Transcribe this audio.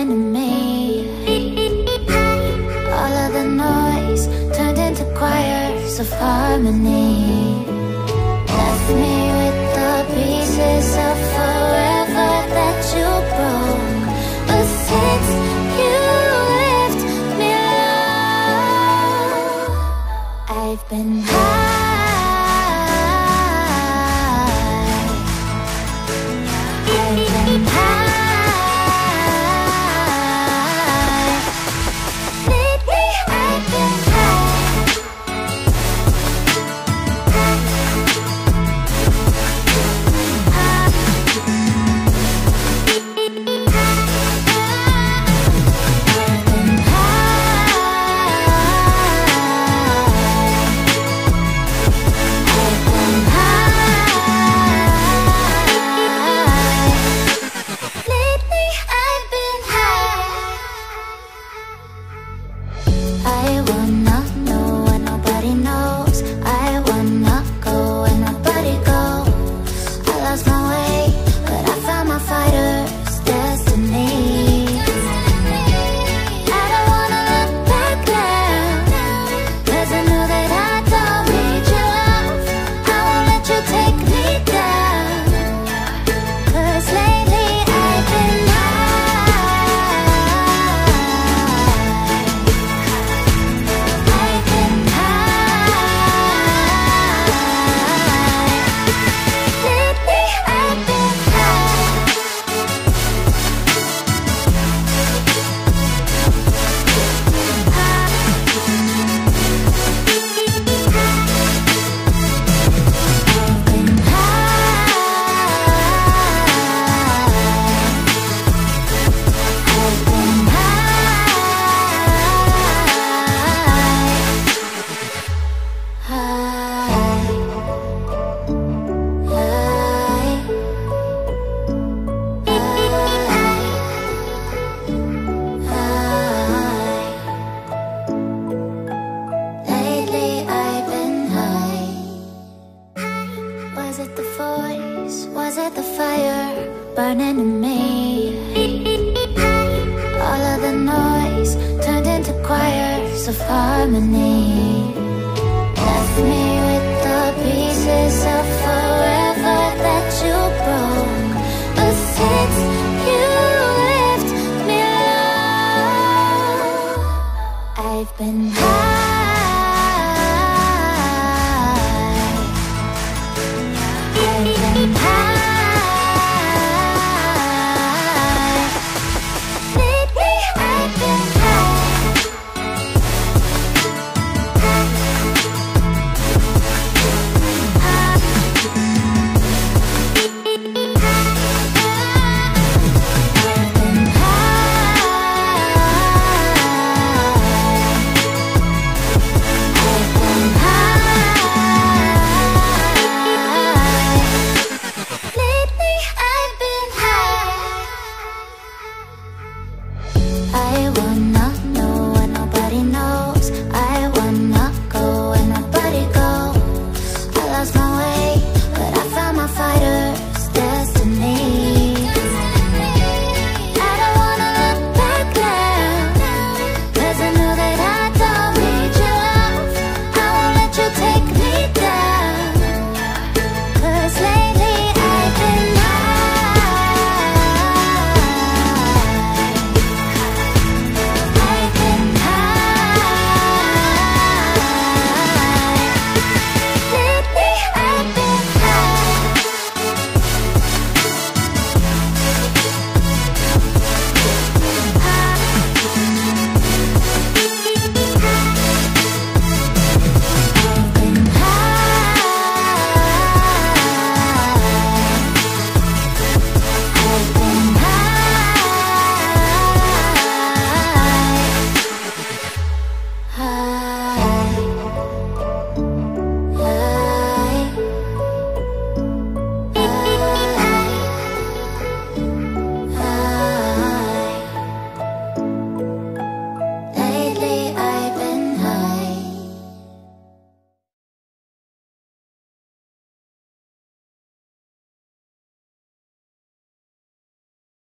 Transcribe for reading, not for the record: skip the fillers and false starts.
enemy. All of the noise turned into choirs of harmony. Left me with the pieces of forever that you broke. But since you left me alone, I've been high. I wanna